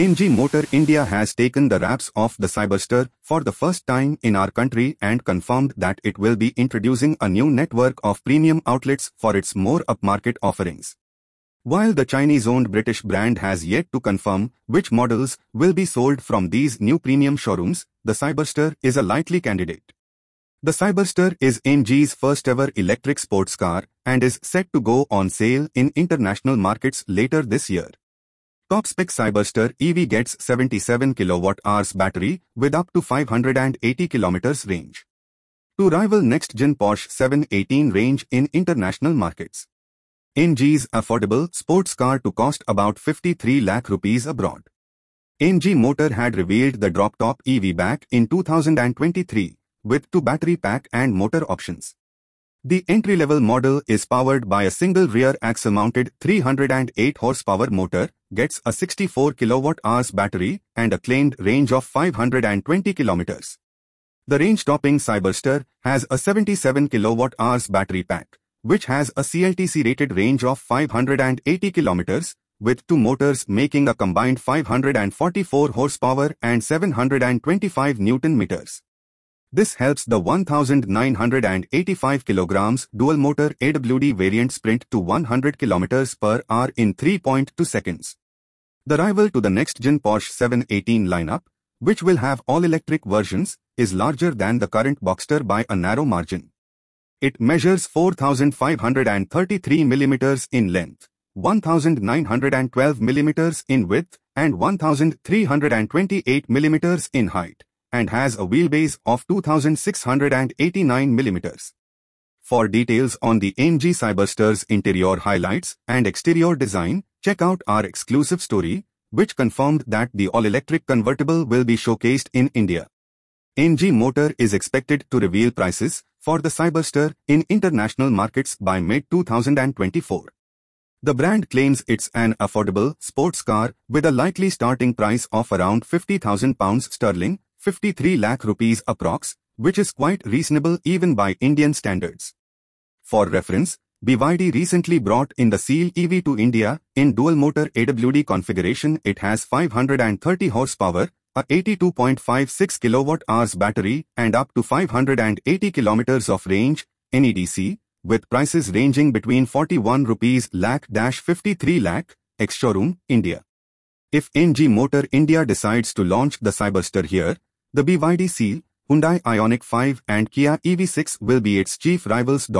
MG Motor India has taken the wraps off the Cyberster for the first time in our country and confirmed that it will be introducing a new network of premium outlets for its more upmarket offerings. While the Chinese-owned British brand has yet to confirm which models will be sold from these new premium showrooms, the Cyberster is a likely candidate. The Cyberster is MG's first-ever electric sports car and is set to go on sale in international markets later this year. Top-spec Cyberster EV gets 77 kWh battery with up to 580 km range, to rival next-gen Porsche 718 range in international markets. MG's affordable sports car to cost about 53 lakh rupees abroad. MG Motor had revealed the drop-top EV back in 2023, with two battery pack and motor options. The entry-level model is powered by a single rear axle-mounted 308 horsepower motor, gets a 64 kWh battery and a claimed range of 520 km. The range-topping Cyberster has a 77 kWh battery pack, which has a CLTC-rated range of 580 km, with two motors making a combined 544 horsepower and 725 Nm. This helps the 1,985 kg dual-motor AWD variant sprint to 100 km per hour in 3.2 seconds. The rival to the next-gen Porsche 718 lineup, which will have all-electric versions, is larger than the current Boxster by a narrow margin. It measures 4,533 mm in length, 1,912 mm in width, and 1,328 mm in height, and has a wheelbase of 2,689 mm. For details on the MG Cyberster's interior highlights and exterior design, check out our exclusive story, which confirmed that the all-electric convertible will be showcased in India. MG Motor is expected to reveal prices for the Cyberster in international markets by mid-2024. The brand claims it's an affordable sports car with a likely starting price of around £50,000 sterling, 53 lakh rupees approx, which is quite reasonable even by Indian standards. For reference, BYD recently brought in the Seal EV to India in dual-motor AWD configuration. It has 530 horsepower, a 82.56 kWh battery and up to 580 km of range, NEDC, with prices ranging between 41 rupees lakh-53 lakh, ex-showroom, India. If MG Motor India decides to launch the Cyberster here, the BYD Seal, Hyundai Ioniq 5 and Kia EV6 will be its chief rivals.